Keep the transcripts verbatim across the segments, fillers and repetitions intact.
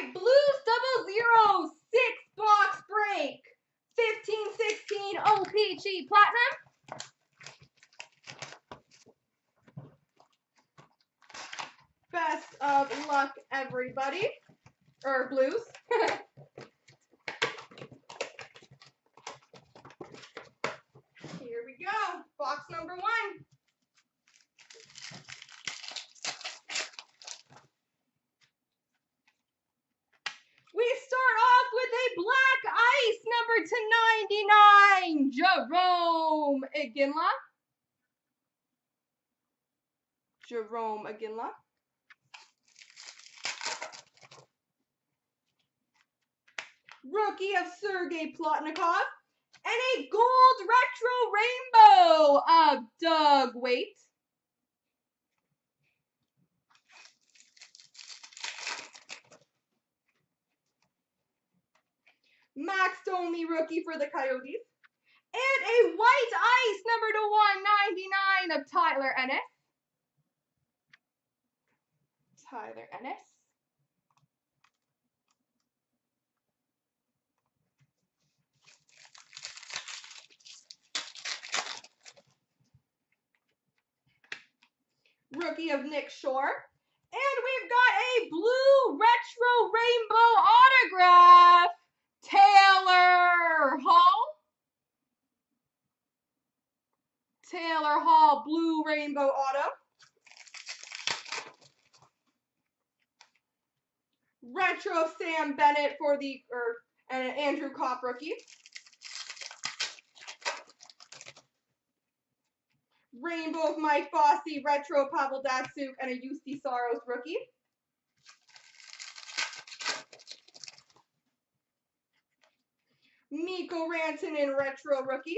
right, Blues double zero, six box break, fifteen sixteen O P G Platinum. Best of luck, everybody. Or Blues. Here we go. Box number one. We start off with a black ice number two ninety-nine, Jerome Iginla. Jerome Iginla. Rookie of Sergei Plotnikov, and a gold retro rainbow of Doug Weight. Max Domi rookie for the Coyotes, and a white ice number to one ninety-nine of Tyler Ennis. Tyler Ennis. Rookie of Nick Shore. And we've got a blue retro rainbow autograph, Taylor Hall. Taylor Hall, blue rainbow auto. Retro Sam Bennett for the, or and an Andrew Kopp rookie. Rainbow of Mike Bossy, retro Pavel Datsyuk, and a U C Soros rookie. Mikko Rantanen, retro rookie.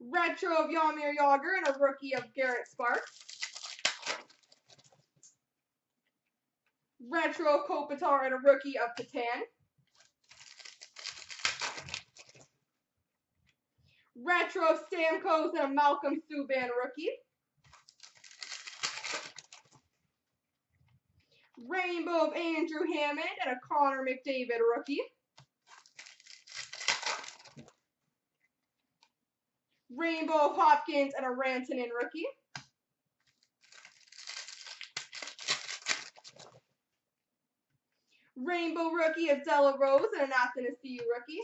Retro of Yamir Yager, and a rookie of Garrett Sparks. Retro of Kopitar, and a rookie of Petan. Retro Stamkos and a Malcolm Subban rookie. Rainbow of Andrew Hammond and a Connor McDavid rookie. Rainbow of Hopkins and a Rantanen rookie. Rainbow rookie of De La Rose and an Athanasiou rookie.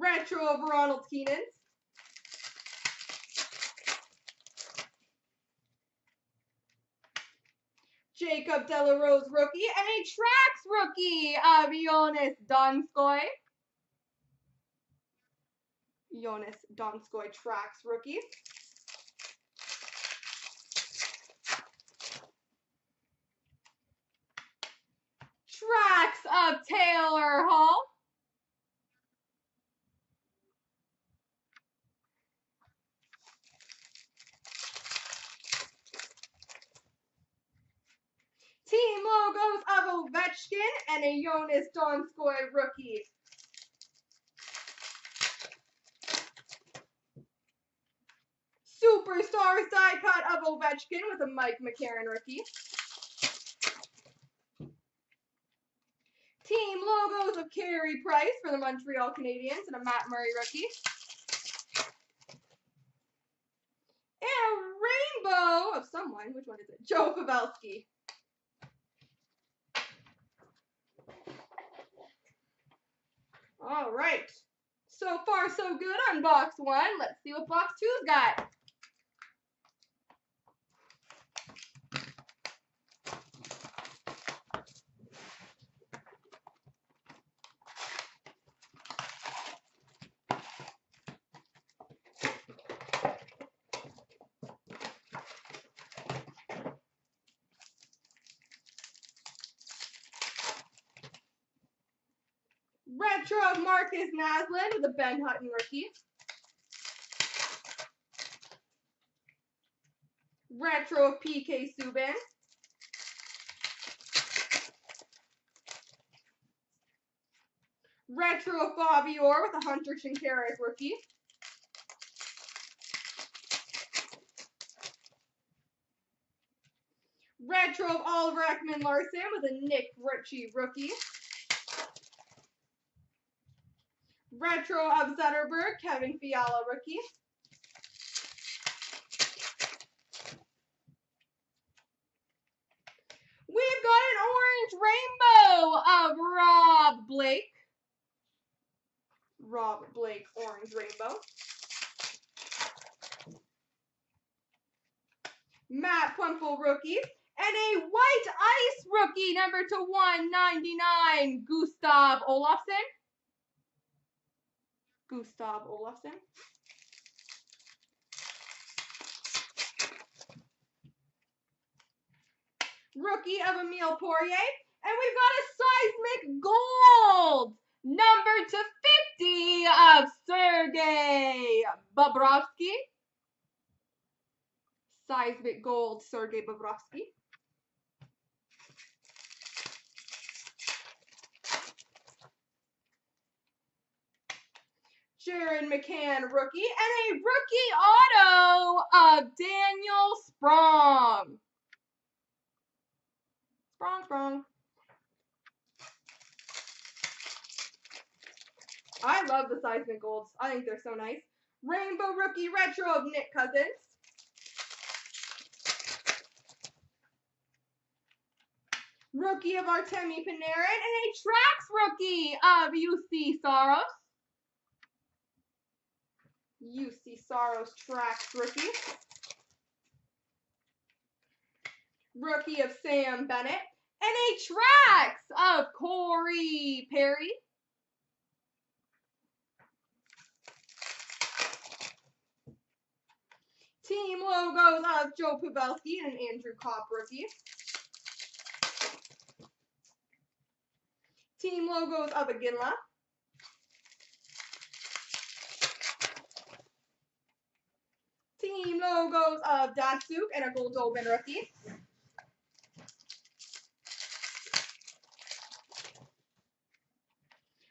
Retro of Ronald Keenan. Jacob de la Rose rookie and a Tracks rookie of Jonas Donskoi. Jonas Donskoi Tracks rookie. Tracks of Taylor Hall. Team logos of Ovechkin and a Jonas Donskoi rookie. Superstars die cut of Ovechkin with a Mike McCarron rookie. Team logos of Carey Price for the Montreal Canadiens and a Matt Murray rookie. And a rainbow of someone, which one is it? Joe Pavelski. All right, so far so good on box one. Let's see what box two's got. Retro of Marcus Naslund with a Ben Hutton rookie. Retro of P K Subban. Retro of Bobby Orr with a Hunter Shinkaruk rookie. Retro of Oliver Ekman-Larsson with a Nick Ritchie rookie. Retro of Zetterberg, Kevin Fiala rookie. We've got an orange rainbow of Rob Blake. Rob Blake, orange rainbow. Matt Plumple rookie. And a white ice rookie, number to one ninety-nine, Gustav Olofsson. Gustav Olofsson. Rookie of Emile Poirier. And we've got a seismic gold, number to fifty, of Sergei Bobrovsky. Seismic gold, Sergei Bobrovsky. Jared McCann rookie, and a rookie auto of Daniel Sprong. Sprong, Sprong. I love the seismic golds. I think they're so nice. Rainbow rookie retro of Nick Cousins. Rookie of Artemi Panarin, and a Trax rookie of U C Saros. U C Saros Trax rookie. Rookie of Sam Bennett. And a Trax of Corey Perry. Team logos of Joe Pavelski and an Andrew Kopp rookie. Team logos of Iginla. Team logos of Datsyuk and a Goldobin rookie.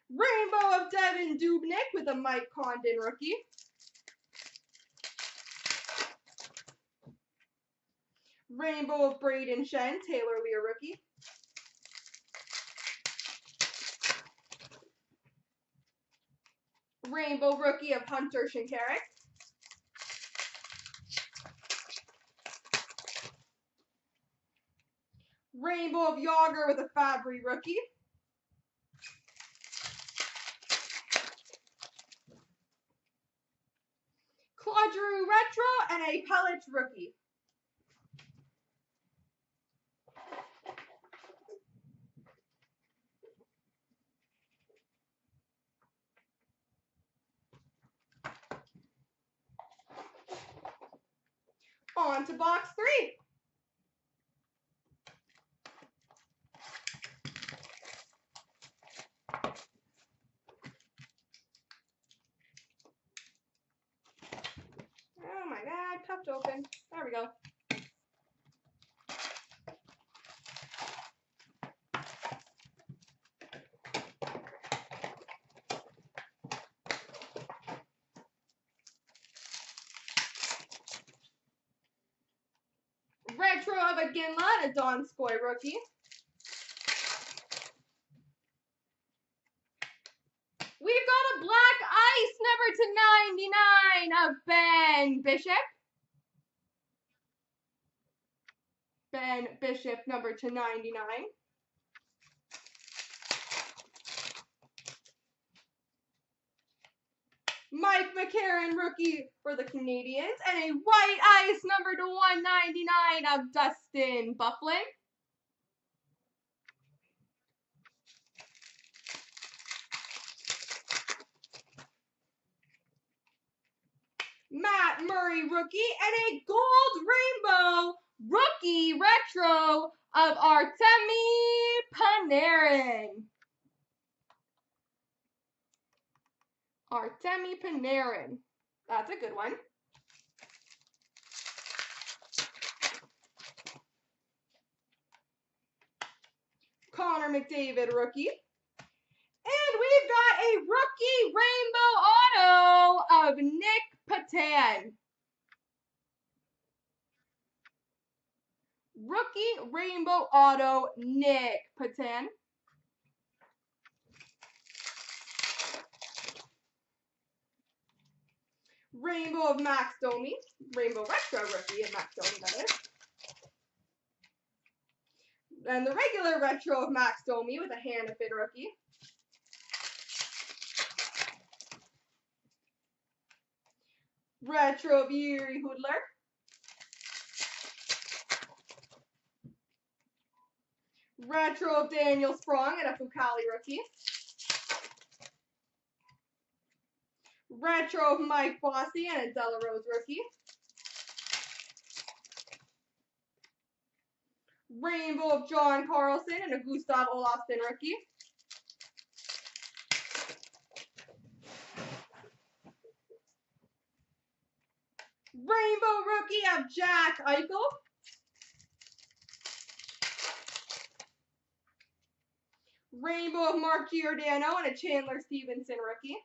Rainbow of Devin Dubnik with a Mike Condon rookie. Rainbow of Braden Shen, Taylor Lear rookie. Rainbow rookie of Hunter Shinkaruk. Rainbow of Yager with a Fabry rookie. Claudreau retro and a Pellet rookie. On to box three. Oh my God, tough to open. There we go. Retro of Iginla and a Donskoi rookie. We've got a black ice number to ninety-nine of Ben Bishop. Ben Bishop number to ninety-nine. Mike McCarron rookie for the Canadiens, and a white ice number to one ninety-nine of Dustin Byfuglien. Matt Murray rookie, and a gold rainbow rookie retro of Artemi Panarin. Artemi Panarin. That's a good one. Connor McDavid rookie. And we've got a rookie rainbow auto of Nick Petan. Rookie Rainbow Auto, Nick Petan. Rainbow of Max Domi. Rainbow Retro Rookie of Max Domi, that is. And the regular Retro of Max Domi with a hand fit rookie. Retro of Jiri Hudler. Retro of Daniel Sprong and a Fucali rookie. Retro of Mike Bossy and a De La Rose rookie. Rainbow of John Carlson and a Gustav Olofsson rookie. Rainbow rookie of Jack Eichel. Rainbow of Mark Giordano and a Chandler Stevenson rookie.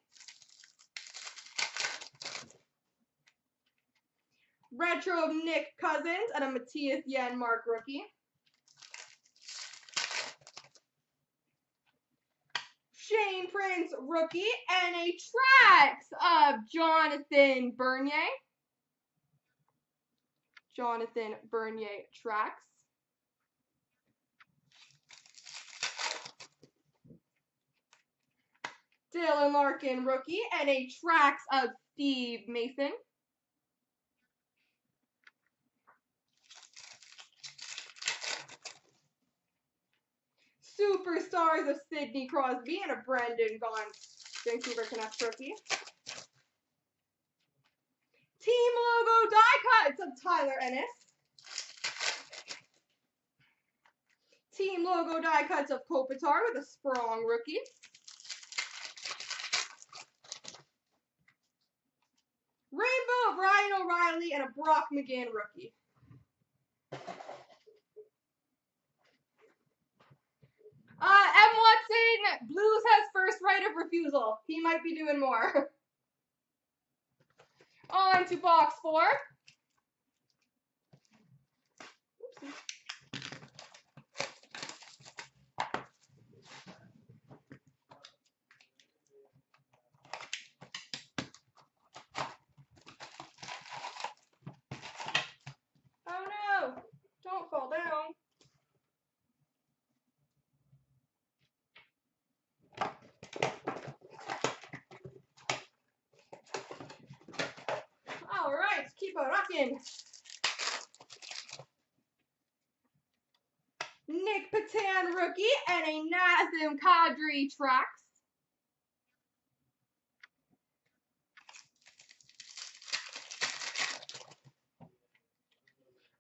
Retro of Nick Cousins and a Matthias Janmark rookie. Shane Prince rookie and a Trax of Jonathan Bernier. Jonathan Bernier Trax. Dylan Larkin rookie and a Trax of Steve Mason. Superstars of Sidney Crosby and a Brendan Gaughan Vancouver Canucks rookie. Team logo die cuts of Tyler Ennis. Team logo die cuts of Kopitar with a Sprong rookie. Rainbow of Ryan O'Reilly and a Brock McGinn rookie. Uh, M. Watson, Blues has first right of refusal. He might be doing more. On to box four. Oops. Oh no, don't fall down. Rockin'. Nick Petan rookie and a Nazem Kadri Trax.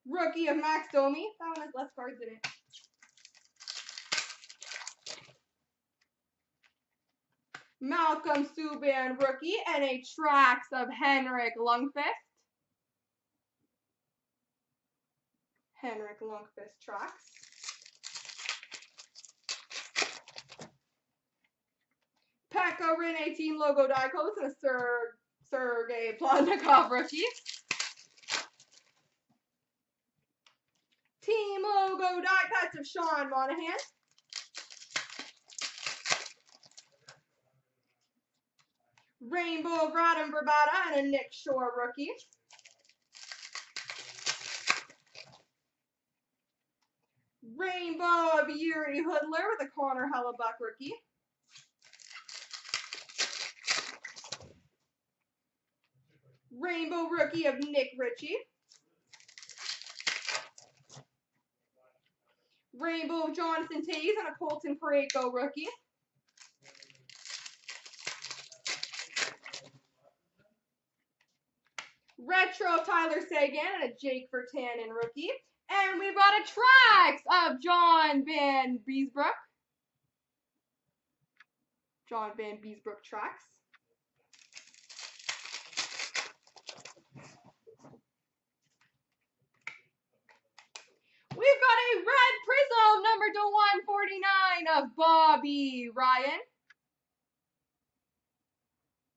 Rookie of Max Domi. That one has less cards in it. Malcolm Subban rookie and a Trax of Henrik Lundqvist. Henrik Lundqvist Trax. Pekka Rinne team logo die codes and a Ser Sergei Plotnikov rookie. Team logo die cuts of Sean Monahan. Rainbow of Radim Bravada and a Nick Shore rookie. Rainbow of Jiri Hudler with a Connor Hellebuck rookie. Rainbow rookie of Nick Ritchie. Rainbow of Jonathan Toews and a Colton Parayko rookie. Retro of Tyler Seguin and a Jake Virtanen rookie. And we've got a Trax of John Van Beesbrook. John Van Beesbrook Trax. We've got a red prism number to one forty-nine of Bobby Ryan.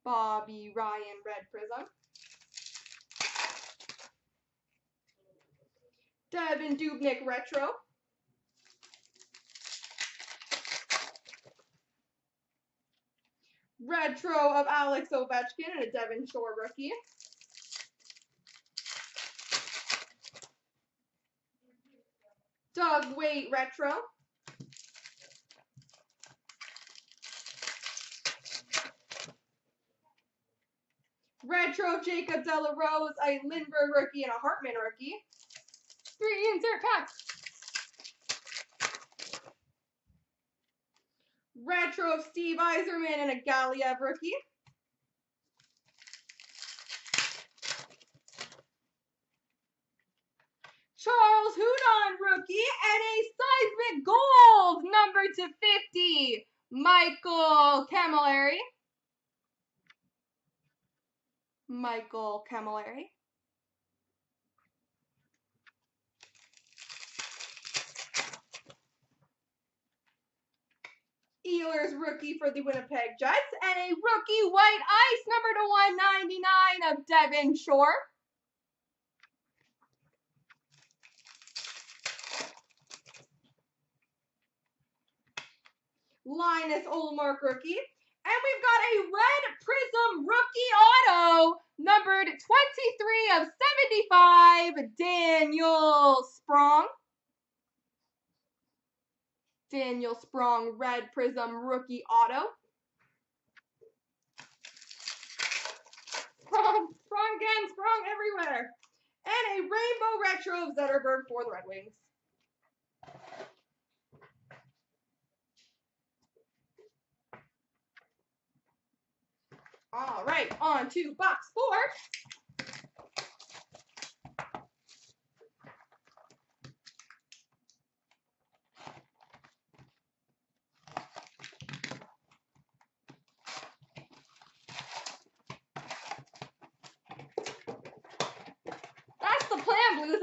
Bobby Ryan red prism. Devin Dubnik Retro. Retro of Alex Ovechkin and a Devin Shore rookie. Doug Weight Retro. Retro Jacob de la Rose, a Lindbergh rookie and a Hartman rookie. Three insert packs. Retro of Steve Yzerman and a Galiev rookie. Charles Hudon rookie and a seismic gold number to fifty, Michael Camilleri. Michael Camilleri. Ehlers rookie for the Winnipeg Jets, and a rookie white ice number to one ninety-nine of Devin Shore. Linus Ullmark rookie, and we've got a red prism rookie auto numbered twenty-three of seventy-five, Daniel Sprong. Daniel Sprong, red prism rookie auto. Sprong, Sprong again, Sprong everywhere. And a rainbow retro of Zetterberg for the Red Wings. All right, on to box four.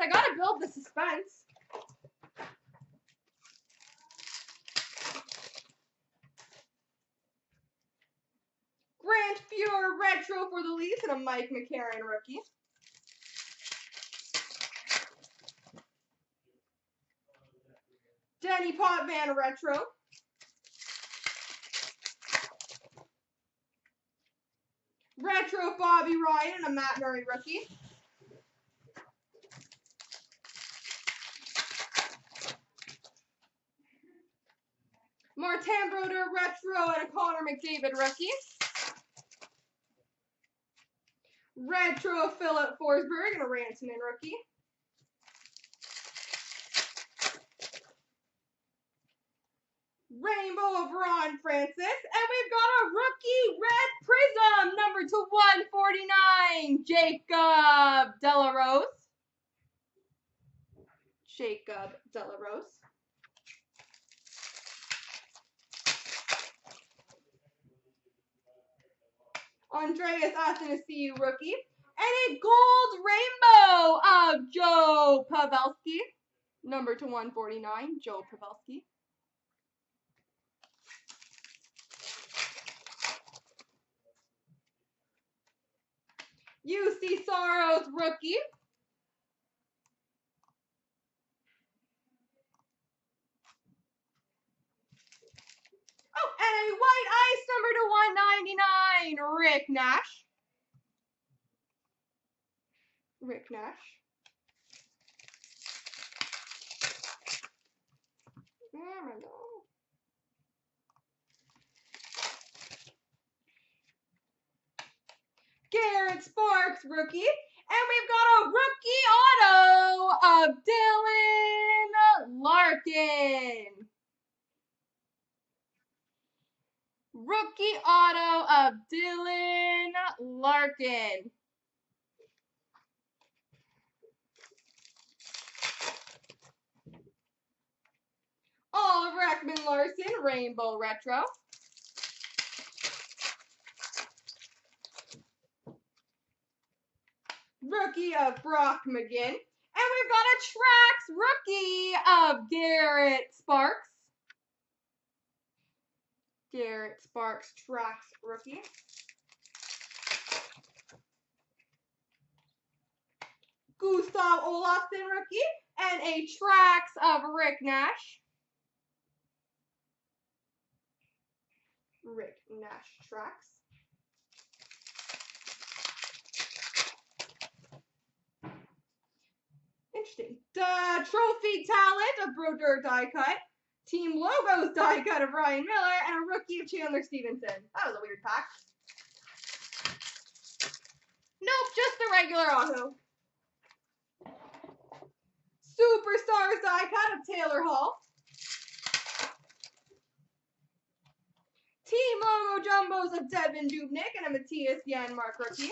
I gotta build the suspense. Grant Fuhr retro for the Leafs and a Mike McCarron rookie. Denny Potvin retro. Retro Bobby Ryan and a Matt Murray rookie. Martin Brodeur retro and a Connor McDavid rookie. Retro Philip Forsberg and a Rantanen rookie. Rainbow of Ron Francis, and we've got a rookie red prism number to one forty-nine, Jacob de la Rose. Jacob de la Rose. Andreas Athanasiou rookie, and a gold rainbow of Joe Pavelski, number to one forty-nine, Joe Pavelski. U C Soros rookie. Oh, and a white ice number to one ninety-nine, Rick Nash. Rick Nash. There we go. Garrett Sparks, rookie. And we've got a rookie auto of Dylan Larkin. Rookie auto of Dylan Larkin. Oliver Ekman-Larsson, rainbow retro. Rookie of Brock McGinn. And we've got a Trax rookie of Garrett Sparks. Garrett Sparks, Trax rookie. Gustav Olofsson rookie, and a Tracks of Rick Nash. Rick Nash Tracks. Interesting. The Trophy Talent of Brodeur die cut. Team Logos die cut of Ryan Miller. And a rookie of Chandler Stevenson. That was a weird pack. Nope, just the regular auto. Superstars die cut of Taylor Hall. Team Logo Jumbos of Devin Dubnik and a Matthias Janmark rookie.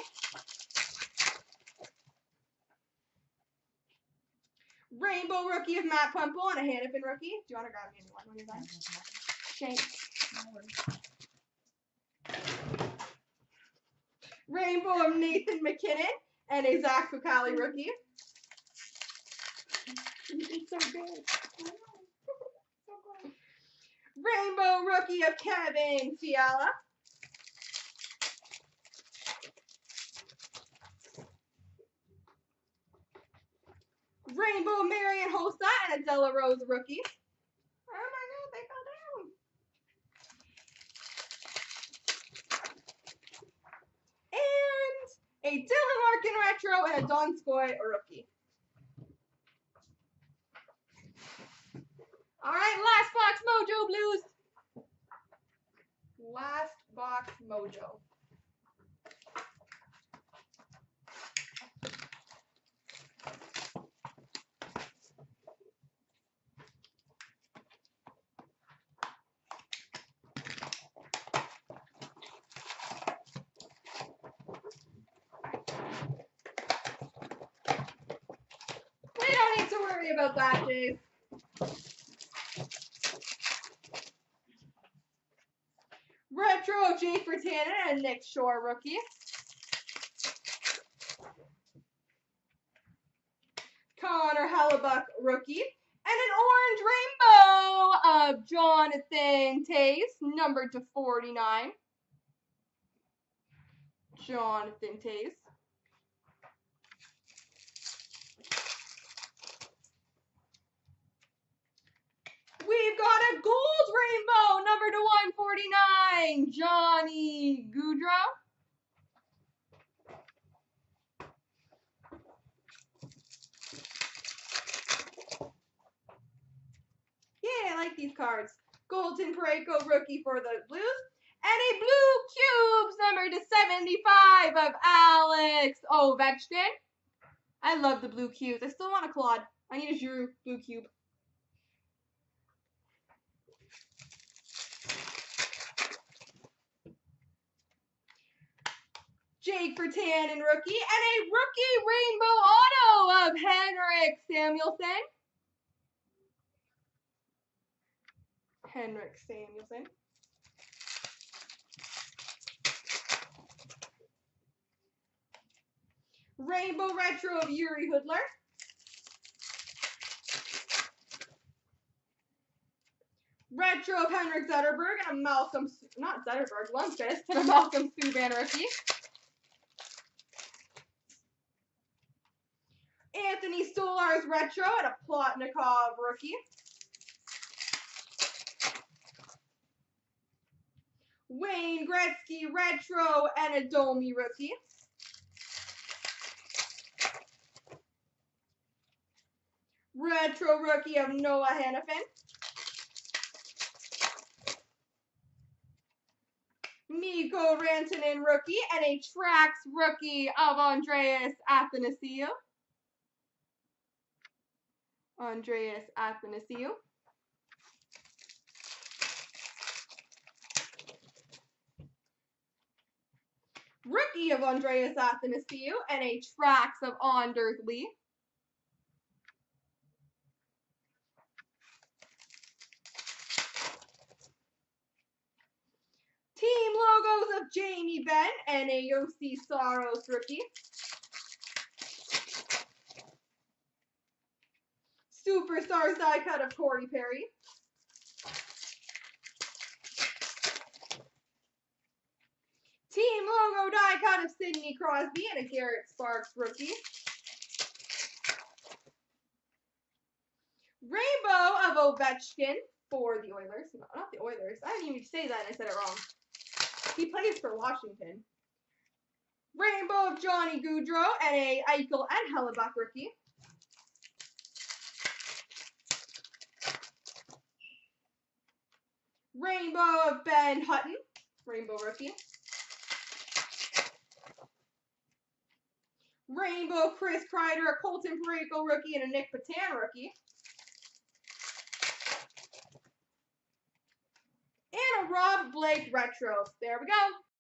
Rainbow rookie of Matt Pumple and a Hannafin rookie. Do you want to grab me one when you're done? Shake. Rainbow of Nathan McKinnon and a Zach Fucali rookie. It's so good. Rainbow rookie of Kevin Fiala. Rainbow Marion Hossa and a De La Rose rookie. Oh my god, they fell down. And a Dylan Larkin retro and a Donskoi rookie. Alright, last box mojo, Blues. Last box mojo. We don't need to worry about that, Jay. Retro of Jay Furtanen and Nick Shore rookie. Connor Hellebuyck rookie. And an orange rainbow of Jonathan Taves, numbered to forty-nine. Jonathan Taves. We've got a gold rainbow, number to one forty-nine, Johnny Gaudreau. Yeah, I like these cards. Golden Parayko rookie for the Blues. And a blue cubes, number to seventy-five of Alex Ovechkin. I love the blue cubes. I still want a Claude. I need a Giroux blue cube. Jake Furtanen rookie, and a rookie rainbow auto of Henrik Samuelsson. Henrik Samuelsson. Rainbow retro of Jiri Hudler. Retro of Henrik Zetterberg and a Malcolm, not Zetterberg, Lundqvist, and a Malcolm Subban rookie. Anthony Stolarz retro and a Plotnikov rookie. Wayne Gretzky retro and a Domi rookie. Retro rookie of Noah Hannafin. Mikko Rantanen rookie and a Tracks rookie of Andreas Athanasiou. Andreas Athanasiou. Rookie of Andreas Athanasiou and a Tracks of Anders Lee. Team Logos of Jamie Benn and a Yossi Saros rookie. Superstars die cut of Corey Perry. Team Logo die cut of Sidney Crosby and a Garrett Sparks rookie. Ovechkin for the Oilers. No, not the Oilers. I didn't even say that and I said it wrong. He plays for Washington. Rainbow of Johnny Gaudreau and a Eichel and Hellebuck rookie. Rainbow of Ben Hutton, rainbow rookie. Rainbow Chris Kreider, a Colton Parayko rookie, and a Nick Petan rookie. And a Rob Blake retro. There we go.